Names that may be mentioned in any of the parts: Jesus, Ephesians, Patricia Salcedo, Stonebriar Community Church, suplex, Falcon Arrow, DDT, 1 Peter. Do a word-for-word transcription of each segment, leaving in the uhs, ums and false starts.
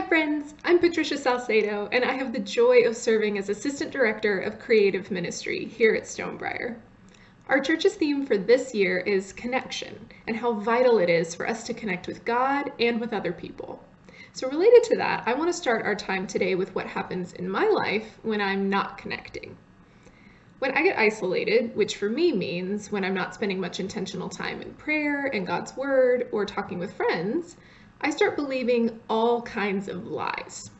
Hi friends, I'm Patricia Salcedo, and I have the joy of serving as Assistant Director of Creative Ministry here at Stonebriar. Our church's theme for this year is connection, and how vital it is for us to connect with God and with other people. So related to that, I want to start our time today with what happens in my life when I'm not connecting. When I get isolated, which for me means when I'm not spending much intentional time in prayer and God's word or talking with friends, I start believing all kinds of lies.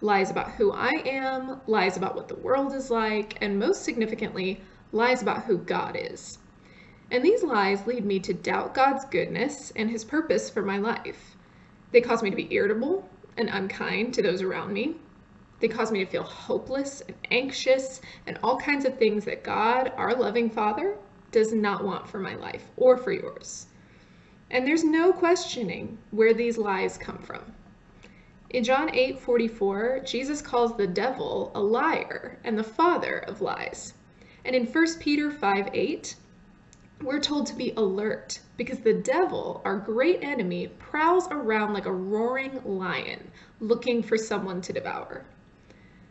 Lies about who I am, lies about what the world is like, and most significantly, lies about who God is. And these lies lead me to doubt God's goodness and his purpose for my life. They cause me to be irritable and unkind to those around me. They cause me to feel hopeless and anxious and all kinds of things that God, our loving Father, does not want for my life or for yours. And there's no questioning where these lies come from. In John eight forty-four, Jesus calls the devil a liar and the father of lies. And in First Peter five eight, we're told to be alert because the devil, our great enemy, prowls around like a roaring lion looking for someone to devour.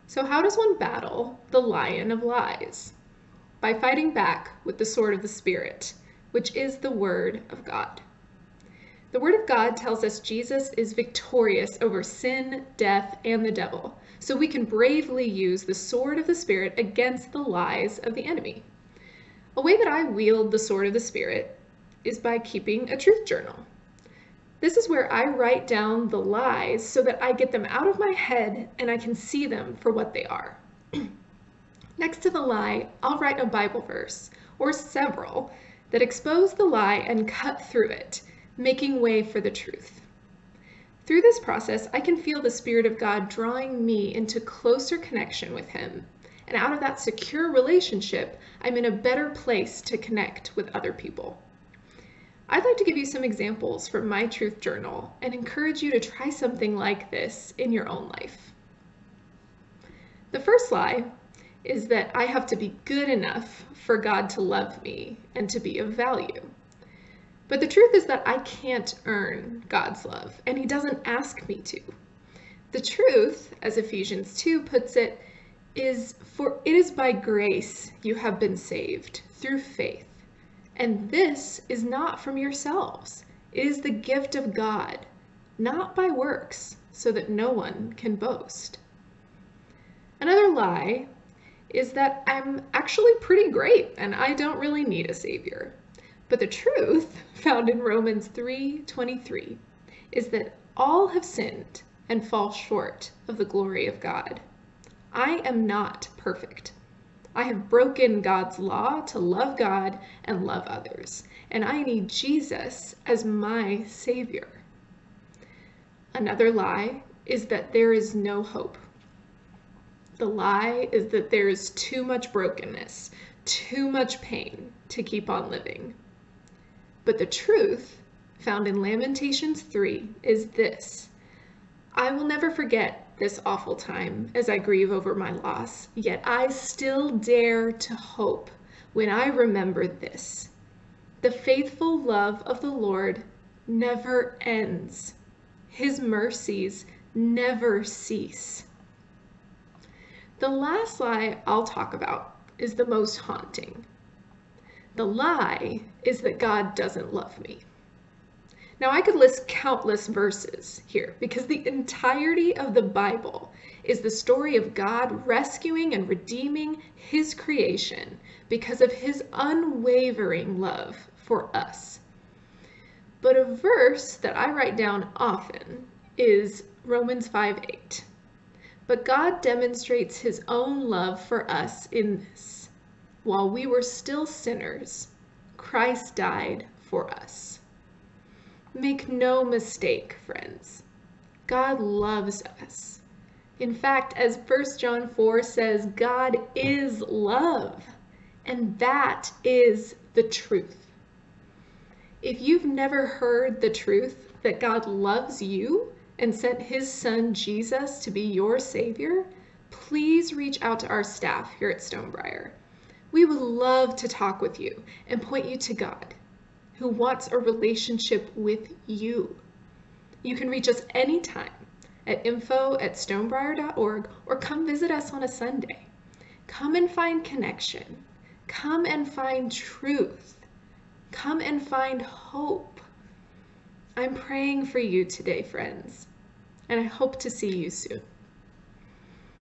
So how does one battle the lion of lies? By fighting back with the sword of the Spirit, which is the word of God. The Word of God tells us Jesus is victorious over sin, death, and the devil, so we can bravely use the sword of the Spirit against the lies of the enemy. A way that I wield the sword of the Spirit is by keeping a truth journal. This is where I write down the lies so that I get them out of my head and I can see them for what they are. Next to the lie, I'll write a Bible verse, or several, that expose the lie and cut through it, making way for the truth. Through this process, I can feel the Spirit of God drawing me into closer connection with Him, and out of that secure relationship, I'm in a better place to connect with other people. I'd like to give you some examples from my truth journal and encourage you to try something like this in your own life. The first lie is that I have to be good enough for God to love me and to be of value. But the truth is that I can't earn God's love, and He doesn't ask me to. The truth, as Ephesians two puts it, is for it is by grace you have been saved through faith, and this is not from yourselves. It is the gift of God, not by works, so that no one can boast. Another lie is that I'm actually pretty great, and I don't really need a savior. But the truth, found in Romans three twenty-three, is that all have sinned and fall short of the glory of God. I am not perfect. I have broken God's law to love God and love others, and I need Jesus as my Savior. Another lie is that there is no hope. The lie is that there is too much brokenness, too much pain to keep on living. But the truth, found in Lamentations three, is this: I will never forget this awful time as I grieve over my loss, yet I still dare to hope when I remember this. The faithful love of the Lord never ends. His mercies never cease. The last lie I'll talk about is the most haunting. The lie is that God doesn't love me. Now, I could list countless verses here because the entirety of the Bible is the story of God rescuing and redeeming His creation because of His unwavering love for us. But a verse that I write down often is Romans five eight. But God demonstrates His own love for us in this: while we were still sinners, Christ died for us. Make no mistake, friends. God loves us. In fact, as First John four says, God is love, and that is the truth. If you've never heard the truth that God loves you and sent His Son Jesus to be your Savior, please reach out to our staff here at Stonebriar. We would love to talk with you and point you to God, who wants a relationship with you. You can reach us anytime at info at stonebriar dot org, or come visit us on a Sunday. Come and find connection. Come and find truth. Come and find hope. I'm praying for you today, friends, and I hope to see you soon.